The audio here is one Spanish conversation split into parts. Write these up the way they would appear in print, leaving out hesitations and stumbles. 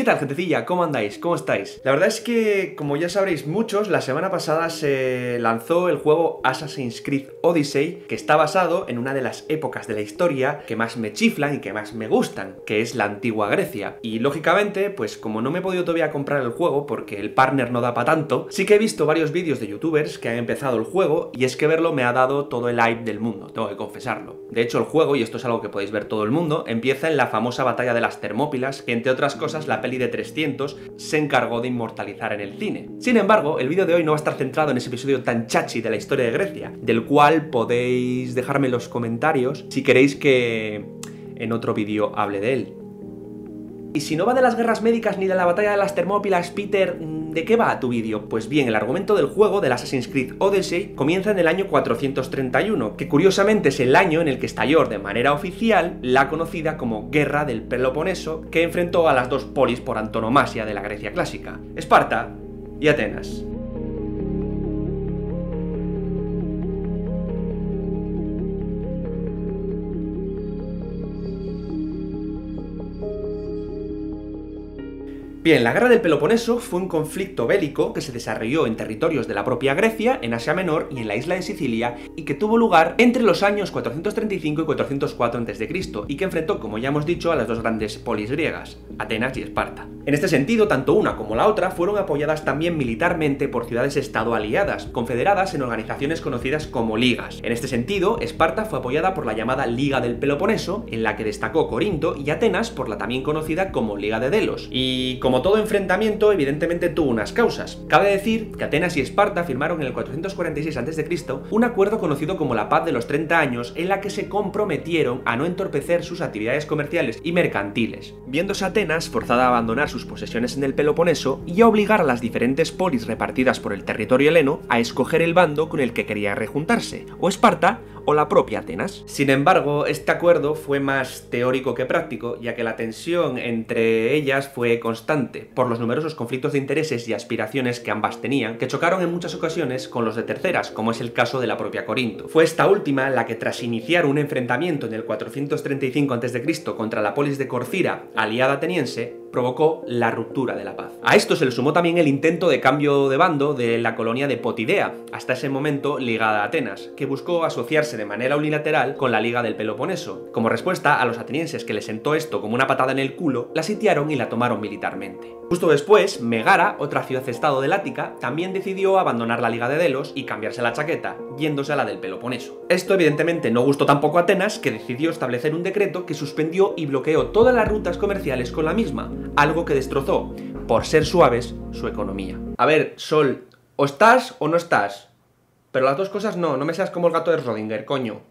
¿Qué tal, gentecilla? ¿Cómo andáis? ¿Cómo estáis? La verdad es que, como ya sabréis muchos, la semana pasada se lanzó el juego Assassin's Creed Odyssey, que está basado en una de las épocas de la historia que más me chiflan y que más me gustan, que es la antigua Grecia. Y lógicamente, pues como no me he podido todavía comprar el juego porque el partner no da para tanto, sí que he visto varios vídeos de youtubers que han empezado el juego, y es que verlo me ha dado todo el hype del mundo, tengo que confesarlo. De hecho, el juego, y esto es algo que podéis ver todo el mundo, empieza en la famosa batalla de las Termópilas, que entre otras cosas la peli de 300 se encargó de inmortalizar en el cine. Sin embargo, el vídeo de hoy no va a estar centrado en ese episodio tan chachi de la historia de Grecia, del cual podéis dejarme en los comentarios si queréis que en otro vídeo hable de él. Y si no va de las guerras médicas ni de la batalla de las Termópilas, Peter, ¿de qué va tu vídeo? Pues bien, el argumento del juego, del Assassin's Creed Odyssey, comienza en el año 431, que curiosamente es el año en el que estalló de manera oficial la conocida como Guerra del Peloponeso, que enfrentó a las dos polis por antonomasia de la Grecia clásica, Esparta y Atenas. Bien, la Guerra del Peloponeso fue un conflicto bélico que se desarrolló en territorios de la propia Grecia, en Asia Menor y en la isla de Sicilia, y que tuvo lugar entre los años 435 y 404 a.C., y que enfrentó, como ya hemos dicho, a las dos grandes polis griegas, Atenas y Esparta. En este sentido, tanto una como la otra fueron apoyadas también militarmente por ciudades-estado aliadas, confederadas en organizaciones conocidas como ligas. En este sentido, Esparta fue apoyada por la llamada Liga del Peloponeso, en la que destacó Corinto, y Atenas por la también conocida como Liga de Delos. Y como todo enfrentamiento, evidentemente tuvo unas causas. Cabe decir que Atenas y Esparta firmaron en el 446 a.C. un acuerdo conocido como la Paz de los 30 años, en la que se comprometieron a no entorpecer sus actividades comerciales y mercantiles, viéndose Atenas forzada a abandonar sus posesiones en el Peloponeso y a obligar a las diferentes polis repartidas por el territorio heleno a escoger el bando con el que quería rejuntarse, o Esparta o la propia Atenas. Sin embargo, este acuerdo fue más teórico que práctico, ya que la tensión entre ellas fue constante, por los numerosos conflictos de intereses y aspiraciones que ambas tenían, que chocaron en muchas ocasiones con los de terceras, como es el caso de la propia Corinto. Fue esta última la que, tras iniciar un enfrentamiento en el 435 a.C. contra la polis de Corcira, aliada ateniense, provocó la ruptura de la paz. A esto se le sumó también el intento de cambio de bando de la colonia de Potidea, hasta ese momento ligada a Atenas, que buscó asociarse de manera unilateral con la Liga del Peloponeso. Como respuesta, a los atenienses, que les sentó esto como una patada en el culo, la sitiaron y la tomaron militarmente. Justo después, Megara, otra ciudad-estado del Ática, también decidió abandonar la Liga de Delos y cambiarse la chaqueta, yéndose a la del Peloponeso. Esto evidentemente no gustó tampoco a Atenas, que decidió establecer un decreto que suspendió y bloqueó todas las rutas comerciales con la misma, algo que destrozó, por ser suaves, su economía. A ver, Sol, o estás o no estás, pero las dos cosas no, no me seas como el gato de Schrödinger, coño.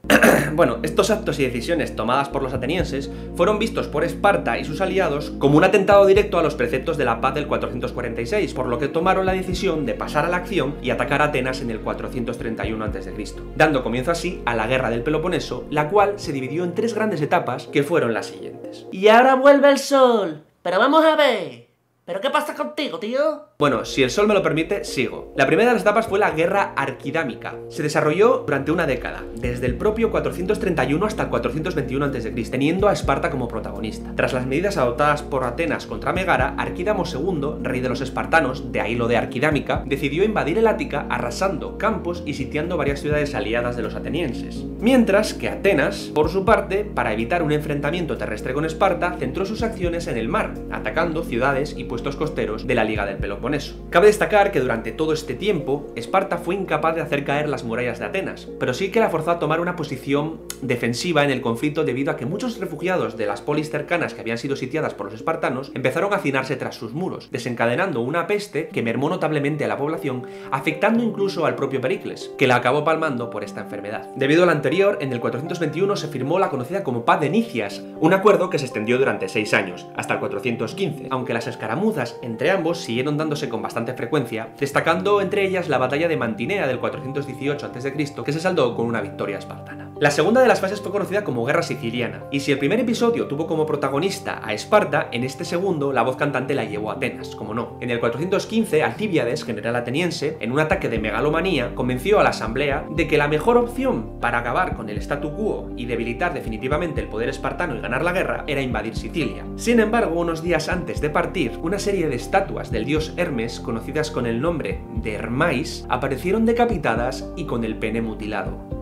Bueno, estos actos y decisiones tomadas por los atenienses fueron vistos por Esparta y sus aliados como un atentado directo a los preceptos de la paz del 446, por lo que tomaron la decisión de pasar a la acción y atacar a Atenas en el 431 a.C., dando comienzo así a la Guerra del Peloponeso, la cual se dividió en tres grandes etapas que fueron las siguientes. Y ahora vuelve el sol, pero vamos a ver. ¿Pero qué pasa contigo, tío? Bueno, si el sol me lo permite, sigo. La primera de las etapas fue la Guerra Arquidámica. Se desarrolló durante una década, desde el propio 431 hasta el 421 a.C., teniendo a Esparta como protagonista. Tras las medidas adoptadas por Atenas contra Megara, Arquidamo II, rey de los espartanos, de ahí lo de Arquidámica, decidió invadir el Ática, arrasando campos y sitiando varias ciudades aliadas de los atenienses. Mientras que Atenas, por su parte, para evitar un enfrentamiento terrestre con Esparta, centró sus acciones en el mar, atacando ciudades y puestos costeros de la Liga del Peloponeso. Cabe destacar que durante todo este tiempo, Esparta fue incapaz de hacer caer las murallas de Atenas, pero sí que la forzó a tomar una posición defensiva en el conflicto debido a que muchos refugiados de las polis cercanas que habían sido sitiadas por los espartanos empezaron a hacinarse tras sus muros, desencadenando una peste que mermó notablemente a la población, afectando incluso al propio Pericles, que la acabó palmando por esta enfermedad. Debido a lo anterior, en el 421 se firmó la conocida como Paz de Nicias, un acuerdo que se extendió durante 6 años, hasta el 415, aunque las escaramuzas entre ambos siguieron dándose con bastante frecuencia, destacando entre ellas la batalla de Mantinea del 418 a.C., que se saldó con una victoria espartana. La segunda de las fases fue conocida como Guerra Siciliana, y si el primer episodio tuvo como protagonista a Esparta, en este segundo la voz cantante la llevó a Atenas, como no. En el 415, Alcibíades, general ateniense, en un ataque de megalomanía, convenció a la asamblea de que la mejor opción para acabar con el statu quo y debilitar definitivamente el poder espartano y ganar la guerra era invadir Sicilia. Sin embargo, unos días antes de partir, una serie de estatuas del dios Hermes, conocidas con el nombre de Hermais, aparecieron decapitadas y con el pene mutilado.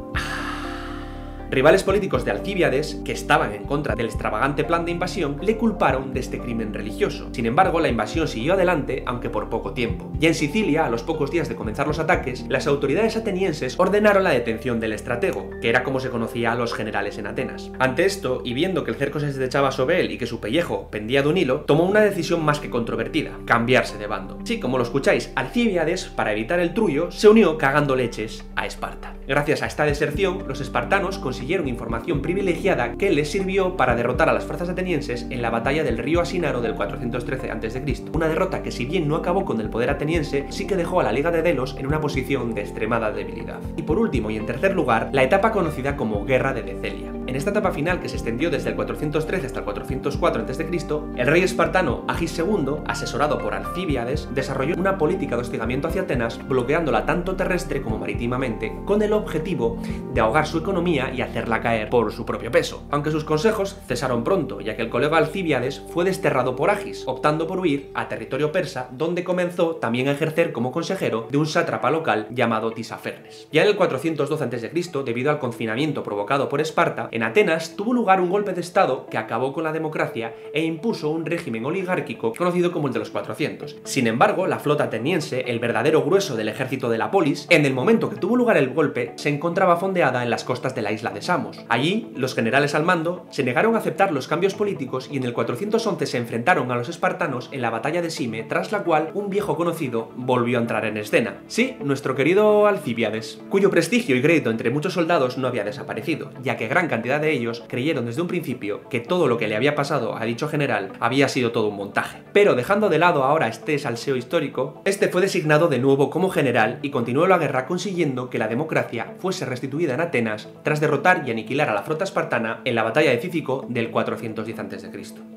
Rivales políticos de Alcibíades, que estaban en contra del extravagante plan de invasión, le culparon de este crimen religioso. Sin embargo, la invasión siguió adelante, aunque por poco tiempo. Ya en Sicilia, a los pocos días de comenzar los ataques, las autoridades atenienses ordenaron la detención del estratego, que era como se conocía a los generales en Atenas. Ante esto, y viendo que el cerco se estrechaba sobre él y que su pellejo pendía de un hilo, tomó una decisión más que controvertida: cambiarse de bando. Sí, como lo escucháis, Alcibíades, para evitar el trullo, se unió cagando leches a Esparta. Gracias a esta deserción, los espartanos consiguieron información privilegiada que les sirvió para derrotar a las fuerzas atenienses en la batalla del río Asinaro del 413 a.C., una derrota que si bien no acabó con el poder ateniense, sí que dejó a la Liga de Delos en una posición de extremada debilidad. Y por último y en tercer lugar, la etapa conocida como Guerra de Decelia. En esta etapa final, que se extendió desde el 413 hasta el 404 a.C., el rey espartano Agis II, asesorado por Alcibíades, desarrolló una política de hostigamiento hacia Atenas, bloqueándola tanto terrestre como marítimamente, con el objetivo de ahogar su economía y hacerla caer por su propio peso. Aunque sus consejos cesaron pronto, ya que el colega Alcibíades fue desterrado por Agis, optando por huir a territorio persa, donde comenzó también a ejercer como consejero de un sátrapa local llamado Tisafernes. Ya en el 412 a.C., debido al confinamiento provocado por Esparta, en Atenas tuvo lugar un golpe de estado que acabó con la democracia e impuso un régimen oligárquico conocido como el de los 400. Sin embargo, la flota ateniense, el verdadero grueso del ejército de la polis, en el momento que tuvo lugar el golpe, se encontraba fondeada en las costas de la isla de Samos. Allí, los generales al mando se negaron a aceptar los cambios políticos y en el 411 se enfrentaron a los espartanos en la batalla de Sime, tras la cual un viejo conocido volvió a entrar en escena. Sí, nuestro querido Alcibíades, cuyo prestigio y crédito entre muchos soldados no había desaparecido, ya que gran cantidad de ellos creyeron desde un principio que todo lo que le había pasado a dicho general había sido todo un montaje. Pero dejando de lado ahora este salseo histórico, este fue designado de nuevo como general y continuó la guerra consiguiendo que la democracia fuese restituida en Atenas tras derrotar y aniquilar a la flota espartana en la batalla de Cícico del 410 a.C.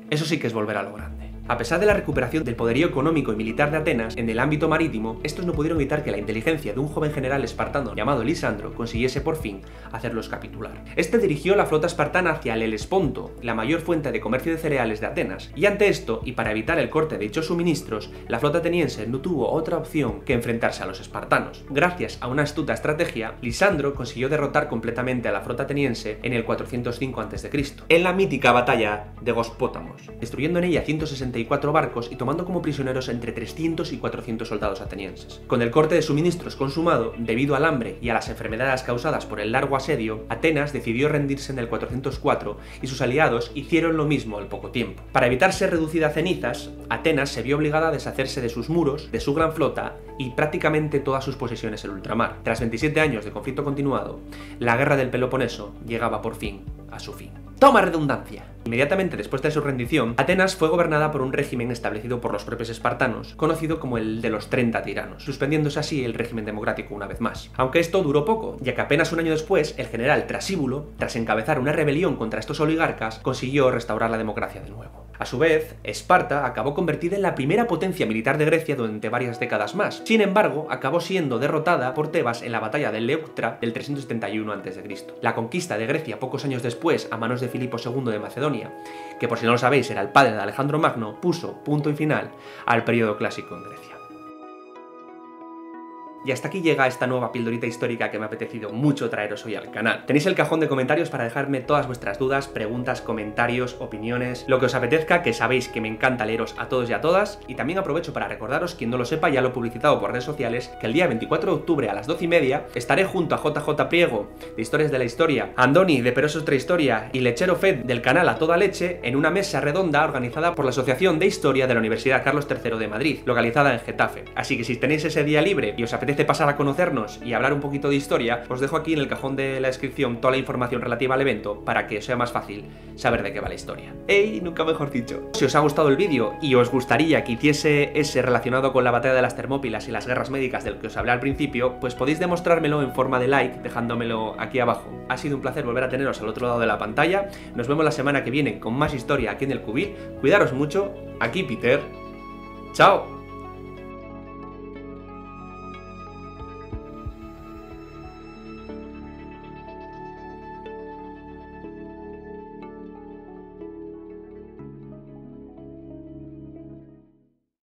Eso sí que es volver a lo grande. A pesar de la recuperación del poderío económico y militar de Atenas en el ámbito marítimo, estos no pudieron evitar que la inteligencia de un joven general espartano llamado Lisandro consiguiese por fin hacerlos capitular. Este dirigió la flota espartana hacia el Helesponto, la mayor fuente de comercio de cereales de Atenas, y ante esto, y para evitar el corte de dichos suministros, la flota ateniense no tuvo otra opción que enfrentarse a los espartanos. Gracias a una astuta estrategia, Lisandro consiguió derrotar completamente a la flota ateniense en el 405 a.C., en la mítica batalla de Gospótamos, destruyendo en ella 164 barcos y tomando como prisioneros entre 300 y 400 soldados atenienses. Con el corte de suministros consumado, debido al hambre y a las enfermedades causadas por el largo asedio, Atenas decidió rendirse en el 404 y sus aliados hicieron lo mismo al poco tiempo. Para evitar ser reducida a cenizas, Atenas se vio obligada a deshacerse de sus muros, de su gran flota y prácticamente todas sus posesiones en ultramar. Tras 27 años de conflicto continuado, la Guerra del Peloponeso llegaba por fin a su fin. ¡Toma redundancia! Inmediatamente después de su rendición, Atenas fue gobernada por un régimen establecido por los propios espartanos, conocido como el de los 30 tiranos, suspendiéndose así el régimen democrático una vez más. Aunque esto duró poco, ya que apenas un año después, el general Trasíbulo, tras encabezar una rebelión contra estos oligarcas, consiguió restaurar la democracia de nuevo. A su vez, Esparta acabó convertida en la primera potencia militar de Grecia durante varias décadas más. Sin embargo, acabó siendo derrotada por Tebas en la batalla de Leuctra del 371 a.C. La conquista de Grecia pocos años después a manos de Filipo II de Macedonia, que por si no lo sabéis era el padre de Alejandro Magno, puso punto y final al periodo clásico en Grecia. Y hasta aquí llega esta nueva pildorita histórica que me ha apetecido mucho traeros hoy al canal. Tenéis el cajón de comentarios para dejarme todas vuestras dudas, preguntas, comentarios, opiniones, lo que os apetezca, que sabéis que me encanta leeros a todos y a todas. Y también aprovecho para recordaros, quien no lo sepa, ya lo he publicitado por redes sociales, que el día 24 de octubre a las 12:30 estaré junto a JJ Priego, de Historias de la Historia, Andoni, de Pero es otra historia, y Lechero Fed, del canal A Toda Leche, en una mesa redonda organizada por la Asociación de Historia de la Universidad Carlos III de Madrid, localizada en Getafe. Así que si tenéis ese día libre y os apetece apetece pasar a conocernos y hablar un poquito de historia, os dejo aquí en el cajón de la descripción toda la información relativa al evento para que sea más fácil saber de qué va la historia. ¡Ey! Nunca mejor dicho. Si os ha gustado el vídeo y os gustaría que hiciese ese relacionado con la batalla de las Termópilas y las guerras médicas del que os hablé al principio, pues podéis demostrármelo en forma de like dejándomelo aquí abajo. Ha sido un placer volver a teneros al otro lado de la pantalla. Nos vemos la semana que viene con más historia aquí en el Cubil. Cuidaros mucho. Aquí Peter. ¡Chao!